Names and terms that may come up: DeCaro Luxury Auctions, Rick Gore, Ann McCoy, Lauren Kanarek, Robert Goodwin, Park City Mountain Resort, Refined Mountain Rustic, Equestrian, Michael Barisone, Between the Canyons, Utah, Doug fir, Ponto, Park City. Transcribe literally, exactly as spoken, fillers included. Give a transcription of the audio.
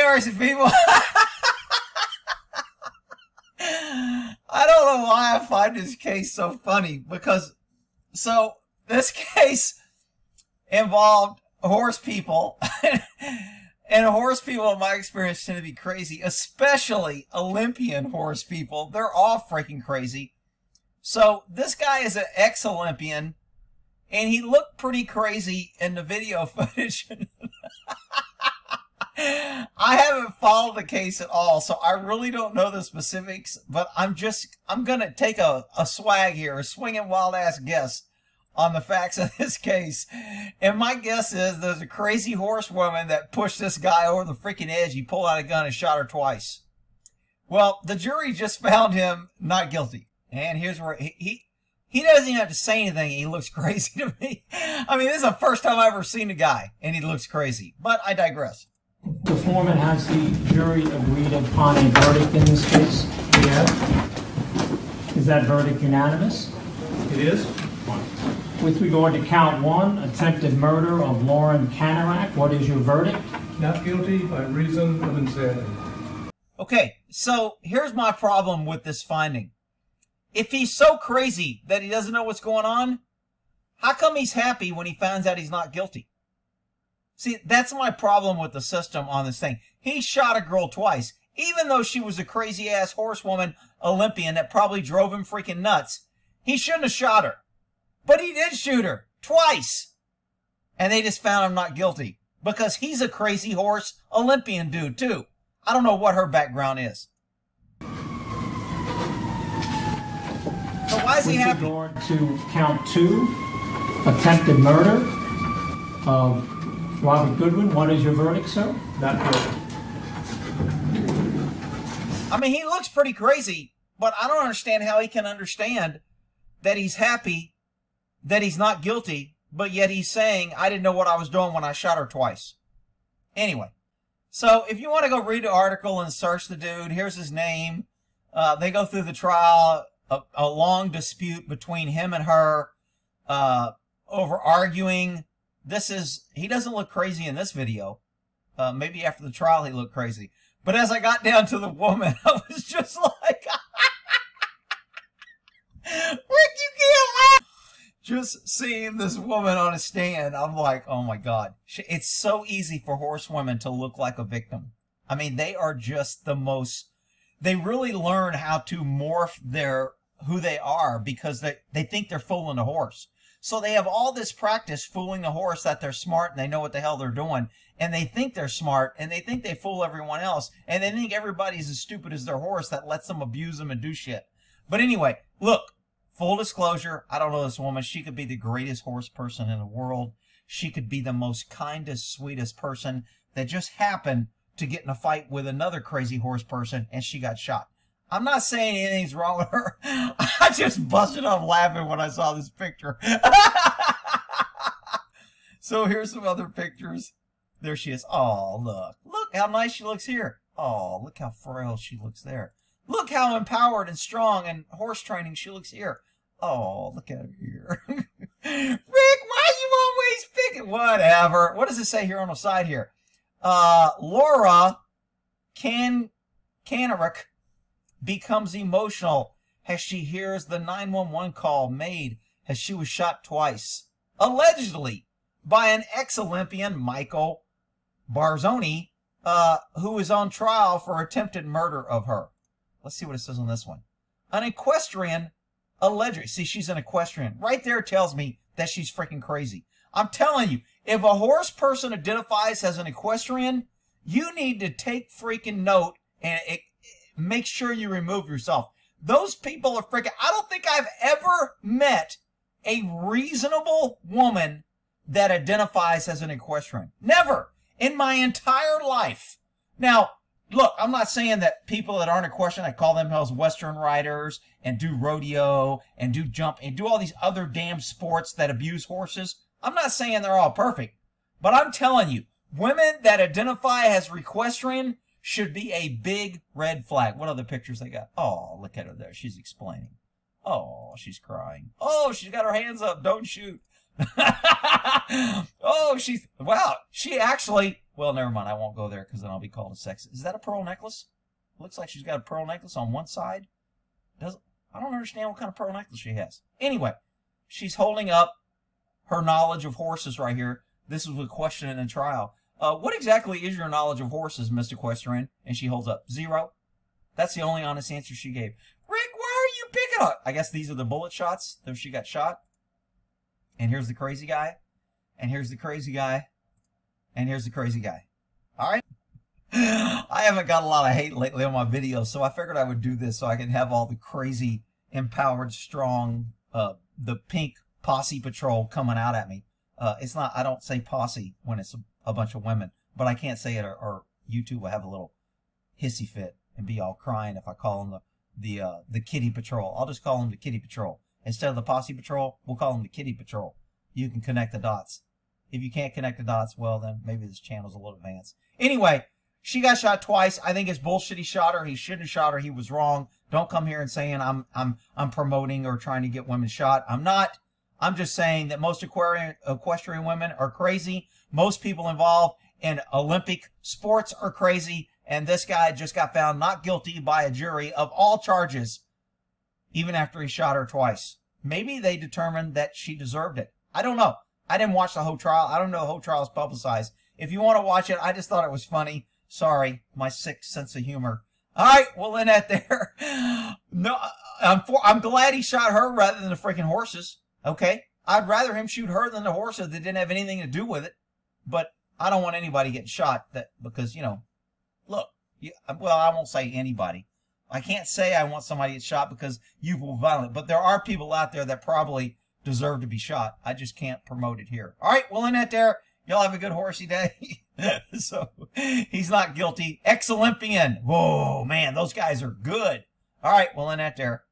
yours, people. I don't know why I find this case so funny, because so this case involved horse people. And horse people, in my experience, tend to be crazy, especially Olympian horse people. They're all freaking crazy. So this guy is an ex-Olympian, and he looked pretty crazy in the video footage. I haven't followed the case at all, so I really don't know the specifics, but I'm just, I'm going to take a, a swag here, a swinging wild-ass guess on the facts of this case. And my guess is there's a crazy horse woman that pushed this guy over the freaking edge. He pulled out a gun and shot her twice. Well, the jury just found him not guilty. And here's where he, he, he doesn't even have to say anything. He looks crazy to me. I mean, this is the first time I've ever seen the guy, and he looks crazy. But I digress. The foreman, has the jury agreed upon a verdict in this case? Yeah. Is that verdict unanimous? It is. With regard to count one, attempted murder of Lauren Kanarek, what is your verdict? Not guilty by reason of insanity. Okay, so here's my problem with this finding. If he's so crazy that he doesn't know what's going on, how come he's happy when he finds out he's not guilty? See, that's my problem with the system on this thing. He shot a girl twice, even though she was a crazy-ass horsewoman Olympian that probably drove him freaking nuts. He shouldn't have shot her. But he did shoot her twice, and they just found him not guilty because he's a crazy horse Olympian dude too. I don't know what her background is. So why is he happy? With regard to count two, attempted murder of Robert Goodwin, what is your verdict, sir? Not guilty. I mean, he looks pretty crazy, but I don't understand how he can understand that he's happy that he's not guilty, but yet he's saying, I didn't know what I was doing when I shot her twice. Anyway, so if you want to go read the article and search the dude, here's his name. Uh, they go through the trial, a, a long dispute between him and her uh, over arguing. This is, he doesn't look crazy in this video. Uh, maybe after the trial he looked crazy. But as I got down to the woman, I was just like, Rick, you can't laugh! Just seeing this woman on a stand, I'm like, oh my God. It's so easy for horsewomen to look like a victim. I mean, they are just the most, they really learn how to morph their, who they are because they, they think they're fooling the horse. So they have all this practice fooling the horse that they're smart and they know what the hell they're doing. And they think they're smart and they think they fool everyone else. And they think everybody's as stupid as their horse that lets them abuse them and do shit. But anyway, look. Full disclosure, I don't know this woman. She could be the greatest horse person in the world. She could be the most kindest, sweetest person that just happened to get in a fight with another crazy horse person, and she got shot. I'm not saying anything's wrong with her. I just busted up laughing when I saw this picture. So here's some other pictures. There she is. Oh, look. Look how nice she looks here. Oh, look how frail she looks there. Look how empowered and strong and horse training she looks here. Oh, look at her here. Rick, why are you always picking? Whatever. What does it say here on the side here? Uh, Laura Can Kanarek becomes emotional as she hears the nine one one call made as she was shot twice, allegedly by an ex-Olympian, Michael Barisone, uh, who is on trial for attempted murder of her. Let's see what it says on this one. An equestrian allegedly. See, she's an equestrian. Right there tells me that she's freaking crazy. I'm telling you, if a horse person identifies as an equestrian, you need to take freaking note and it, it, make sure you remove yourself. Those people are freaking... I don't think I've ever met a reasonable woman that identifies as an equestrian. Never in my entire life. Now... Look, I'm not saying that people that aren't equestrian, I call themselves Western riders and do rodeo and do jump and do all these other damn sports that abuse horses. I'm not saying they're all perfect, but I'm telling you, women that identify as equestrian should be a big red flag. What other pictures they got? Oh, look at her there. She's explaining. Oh, she's crying. Oh, she's got her hands up. Don't shoot. Oh, she's, wow, she actually, well, never mind, I won't go there because then I'll be called a sexist. Is that a pearl necklace? Looks like she's got a pearl necklace on one side. Doesn't, I don't understand what kind of pearl necklace she has. Anyway, she's holding up her knowledge of horses right here. This was a question in a trial. Uh, what exactly is your knowledge of horses, Mister Questorian? And she holds up zero. That's the only honest answer she gave. Rick, why are you picking up? I guess these are the bullet shots that she got shot. And here's the crazy guy. And here's the crazy guy. And here's the crazy guy. All right. I haven't got a lot of hate lately on my videos, so I figured I would do this so I can have all the crazy, empowered, strong, uh, the pink posse patrol coming out at me. Uh, it's not, I don't say posse when it's a, a bunch of women, but I can't say it or, or YouTube will have a little hissy fit and be all crying if I call them the, the, uh, the kitty patrol. I'll just call them the kitty patrol. Instead of the posse patrol, we'll call them the kitty patrol. You can connect the dots. If you can't connect the dots, well, then maybe this channel's a little advanced. Anyway, she got shot twice. I think it's bullshit he shot her. He shouldn't have shot her. He was wrong. Don't come here and saying I'm I'm I'm promoting or trying to get women shot. I'm not. I'm just saying that most aquarian, equestrian women are crazy. Most people involved in Olympic sports are crazy. And this guy just got found not guilty by a jury of all charges, even after he shot her twice. Maybe they determined that she deserved it. I don't know. I didn't watch the whole trial. I don't know the whole trial is publicized. If you want to watch it, I just thought it was funny. Sorry, my sick sense of humor. All right, we'll end that there. No, I'm, for, I'm glad he shot her rather than the freaking horses. Okay, I'd rather him shoot her than the horses that didn't have anything to do with it. But I don't want anybody getting shot that because, you know, look, you, well, I won't say anybody. I can't say I want somebody to get shot because you were violent. But there are people out there that probably deserve to be shot. I just can't promote it here. All right, we'll end that there. Y'all have a good horsey day. So he's not guilty. Ex-Olympian. Whoa, man, those guys are good. All right, we'll end that there.